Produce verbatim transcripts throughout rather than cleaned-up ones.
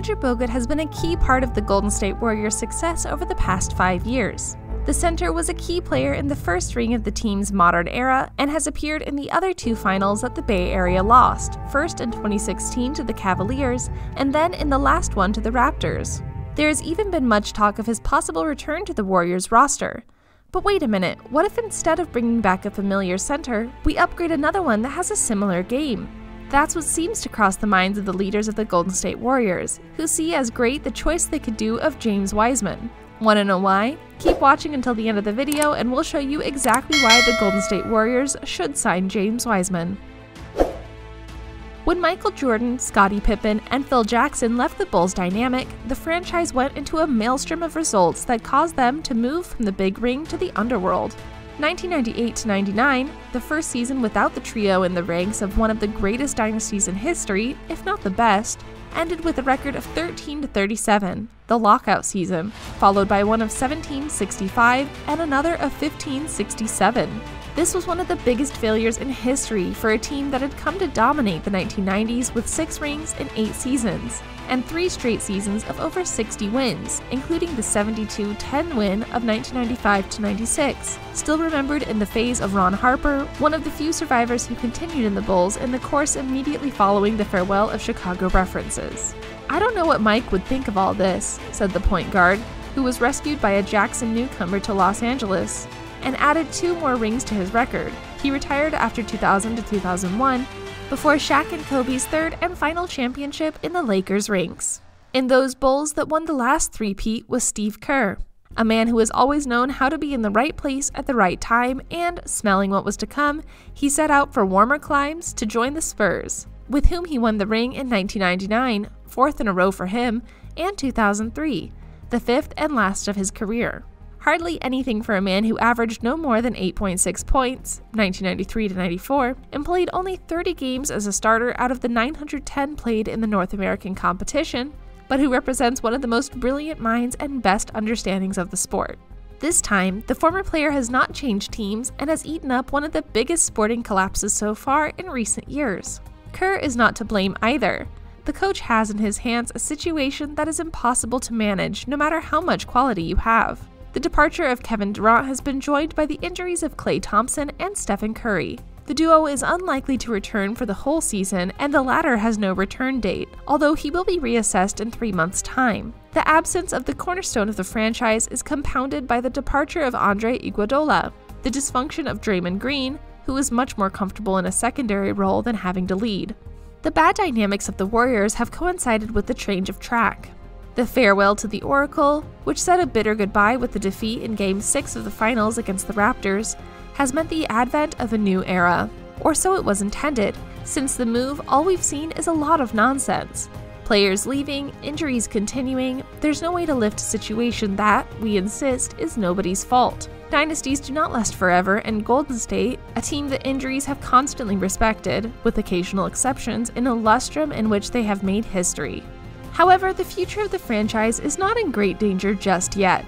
Andrew Bogut has been a key part of the Golden State Warriors' success over the past five years. The center was a key player in the first ring of the team's modern era and has appeared in the other two finals that the Bay Area lost, first in twenty sixteen to the Cavaliers and then in the last one to the Raptors. There has even been much talk of his possible return to the Warriors roster. But wait a minute, what if instead of bringing back a familiar center, we upgrade another one that has a similar game? That's what seems to cross the minds of the leaders of the Golden State Warriors, who see as great the choice they could do of James Wiseman. Want to know why? Keep watching until the end of the video and we'll show you exactly why the Golden State Warriors should sign James Wiseman. When Michael Jordan, Scottie Pippen, and Phil Jackson left the Bulls dynamic, the franchise went into a maelstrom of results that caused them to move from the big ring to the underworld. nineteen ninety-eight to ninety-nine, the first season without the trio in the ranks of one of the greatest dynasties in history, if not the best, ended with a record of thirteen to thirty-seven, the lockout season, followed by one of seventeen sixty-five and another of fifteen sixty-seven. This was one of the biggest failures in history for a team that had come to dominate the nineteen nineties with six rings in eight seasons, and three straight seasons of over sixty wins, including the seventy-two ten win of nineteen ninety-five to ninety-six, still remembered in the phase of Ron Harper, one of the few survivors who continued in the Bulls in the course immediately following the farewell of Chicago references. "I don't know what Mike would think of all this," said the point guard, who was rescued by a Jackson newcomer to Los Angeles, and added two more rings to his record. He retired after two thousand to two thousand one, before Shaq and Kobe's third and final championship in the Lakers' ranks. In those Bulls that won the last three-peat was Steve Kerr, a man who has always known how to be in the right place at the right time, and, smelling what was to come, he set out for warmer climes to join the Spurs, with whom he won the ring in nineteen ninety-nine, fourth in a row for him, and two thousand three, the fifth and last of his career. Hardly anything for a man who averaged no more than eight point six points, nineteen ninety-three to ninety-four, and played only thirty games as a starter out of the nine hundred ten played in the North American competition, but who represents one of the most brilliant minds and best understandings of the sport. This time, the former player has not changed teams and has eaten up one of the biggest sporting collapses so far in recent years. Kerr is not to blame either. The coach has in his hands a situation that is impossible to manage no matter how much quality you have. The departure of Kevin Durant has been joined by the injuries of Klay Thompson and Stephen Curry. The duo is unlikely to return for the whole season, and the latter has no return date, although he will be reassessed in three months' time. The absence of the cornerstone of the franchise is compounded by the departure of Andre Iguodala, the dysfunction of Draymond Green, who is much more comfortable in a secondary role than having to lead. The bad dynamics of the Warriors have coincided with the change of track. The farewell to the Oracle, which said a bitter goodbye with the defeat in Game six of the finals against the Raptors, has meant the advent of a new era. Or so it was intended. Since the move, all we've seen is a lot of nonsense. Players leaving, injuries continuing, there's no way to lift a situation that, we insist, is nobody's fault. Dynasties do not last forever, and Golden State, a team that injuries have constantly respected, with occasional exceptions, in a lustrum in which they have made history. However, the future of the franchise is not in great danger just yet.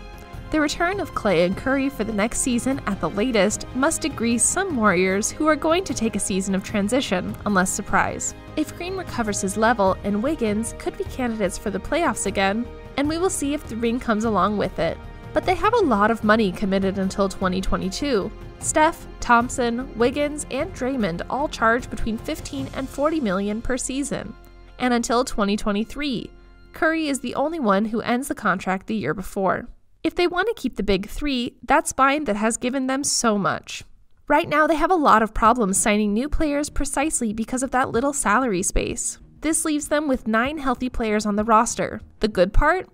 The return of Klay and Curry for the next season at the latest must degrease some Warriors who are going to take a season of transition, unless surprise. If Green recovers his level, and Wiggins could be candidates for the playoffs again, and we will see if the ring comes along with it. But they have a lot of money committed until twenty twenty-two. Steph, Thompson, Wiggins, and Draymond all charge between fifteen and forty million per season. And until twenty twenty-three, Curry is the only one who ends the contract the year before. If they want to keep the big three, that spine that has given them so much. Right now, they have a lot of problems signing new players precisely because of that little salary space. This leaves them with nine healthy players on the roster. The good part?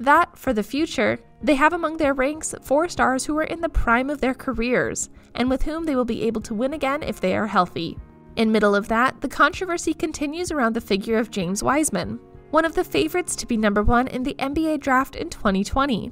That, for the future, they have among their ranks four stars who are in the prime of their careers, and with whom they will be able to win again if they are healthy. In middle of that, the controversy continues around the figure of James Wiseman, one of the favorites to be number one in the N B A draft in twenty twenty.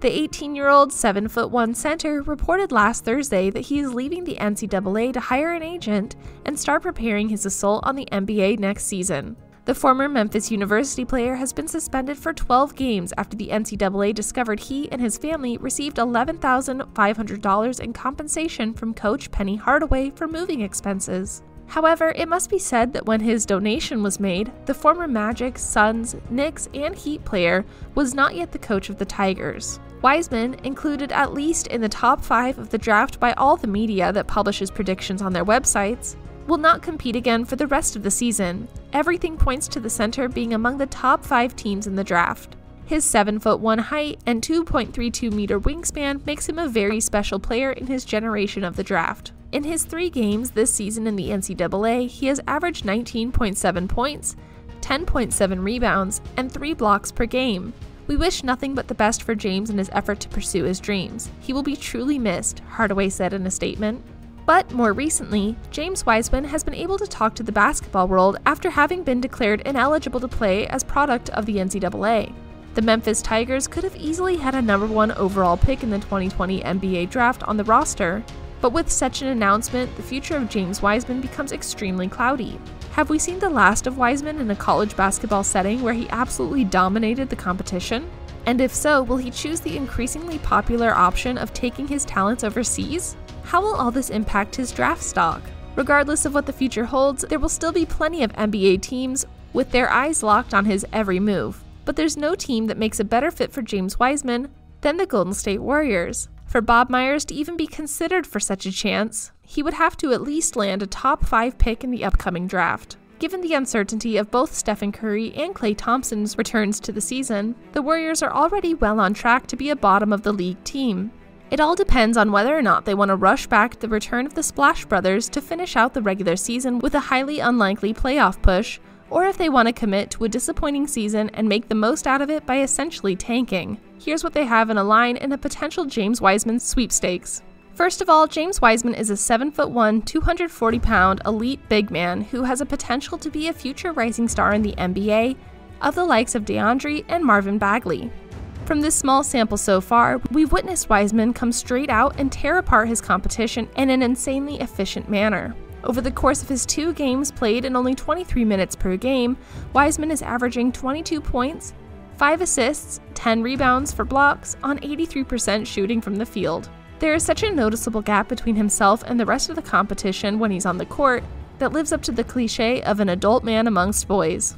The eighteen-year-old seven foot one center reported last Thursday that he is leaving the N C double A to hire an agent and start preparing his assault on the N B A next season. The former Memphis University player has been suspended for twelve games after the N C double A discovered he and his family received eleven thousand five hundred dollars in compensation from coach Penny Hardaway for moving expenses. However, it must be said that when his donation was made, the former Magic, Suns, Knicks, and Heat player was not yet the coach of the Tigers. Wiseman, included at least in the top five of the draft by all the media that publishes predictions on their websites, will not compete again for the rest of the season. Everything points to the center being among the top five teams in the draft. His seven foot one height and two point three two meter wingspan makes him a very special player in his generation of the draft. In his three games this season in the N C double A, he has averaged nineteen point seven points, ten point seven rebounds, and three blocks per game. We wish nothing but the best for James in his effort to pursue his dreams. He will be truly missed, Hardaway said in a statement. But more recently, James Wiseman has been able to talk to the basketball world after having been declared ineligible to play as product of the N C double A. The Memphis Tigers could have easily had a number one overall pick in the twenty twenty N B A draft on the roster, but with such an announcement, the future of James Wiseman becomes extremely cloudy. Have we seen the last of Wiseman in a college basketball setting where he absolutely dominated the competition? And if so, will he choose the increasingly popular option of taking his talents overseas? How will all this impact his draft stock? Regardless of what the future holds, there will still be plenty of N B A teams with their eyes locked on his every move. But there's no team that makes a better fit for James Wiseman than the Golden State Warriors. For Bob Myers to even be considered for such a chance, he would have to at least land a top five pick in the upcoming draft. Given the uncertainty of both Stephen Curry and Klay Thompson's returns to the season, the Warriors are already well on track to be a bottom of the league team. It all depends on whether or not they want to rush back the return of the Splash Brothers to finish out the regular season with a highly unlikely playoff push, or if they want to commit to a disappointing season and make the most out of it by essentially tanking. Here's what they have in a line in a potential James Wiseman sweepstakes. First of all, James Wiseman is a seven foot one, two hundred forty pound elite big man who has a potential to be a future rising star in the N B A of the likes of DeAndre and Marvin Bagley. From this small sample so far, we've witnessed Wiseman come straight out and tear apart his competition in an insanely efficient manner. Over the course of his two games played in only twenty-three minutes per game, Wiseman is averaging twenty-two points, five assists, ten rebounds for blocks on eighty-three percent shooting from the field. There is such a noticeable gap between himself and the rest of the competition when he's on the court that lives up to the cliche of an adult man amongst boys.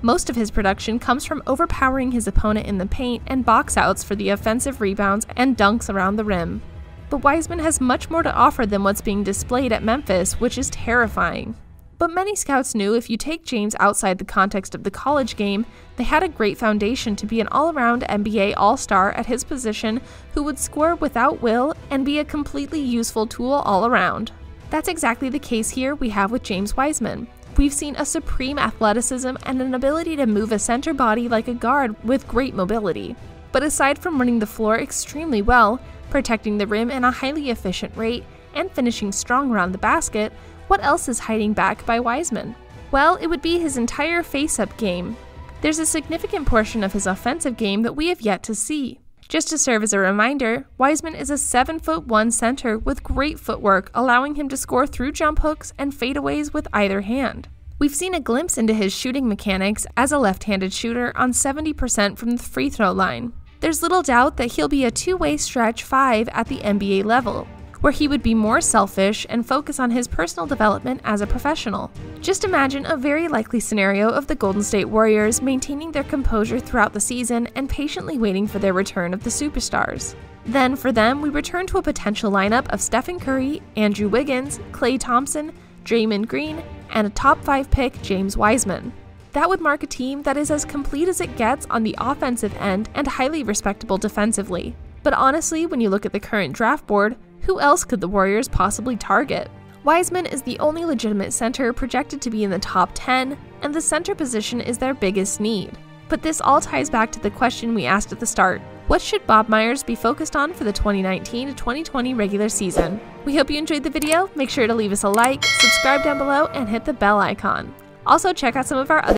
Most of his production comes from overpowering his opponent in the paint and box outs for the offensive rebounds and dunks around the rim. But Wiseman has much more to offer than what's being displayed at Memphis, which is terrifying. But many scouts knew if you take James outside the context of the college game, they had a great foundation to be an all-around N B A all-star at his position who would score without will and be a completely useful tool all around. That's exactly the case here we have with James Wiseman. We've seen a supreme athleticism and an ability to move a center body like a guard with great mobility. But aside from running the floor extremely well, protecting the rim at a highly efficient rate, and finishing strong around the basket, what else is hiding back by Wiseman? Well, it would be his entire face-up game. There's a significant portion of his offensive game that we have yet to see. Just to serve as a reminder, Wiseman is a seven foot one center with great footwork, allowing him to score through jump hooks and fadeaways with either hand. We've seen a glimpse into his shooting mechanics as a left-handed shooter on seventy percent from the free throw line. There's little doubt that he'll be a two-way stretch five at the N B A level, where he would be more selfish and focus on his personal development as a professional. Just imagine a very likely scenario of the Golden State Warriors maintaining their composure throughout the season and patiently waiting for their return of the superstars. Then for them, we return to a potential lineup of Stephen Curry, Andrew Wiggins, Klay Thompson, Draymond Green, and a top five pick James Wiseman. That would mark a team that is as complete as it gets on the offensive end and highly respectable defensively. But honestly, when you look at the current draft board, who else could the Warriors possibly target? Wiseman is the only legitimate center projected to be in the top ten, and the center position is their biggest need. But this all ties back to the question we asked at the start. What should Bob Myers be focused on for the twenty nineteen to twenty twenty regular season? We hope you enjoyed the video. Make sure to leave us a like, subscribe down below, and hit the bell icon. Also check out some of our other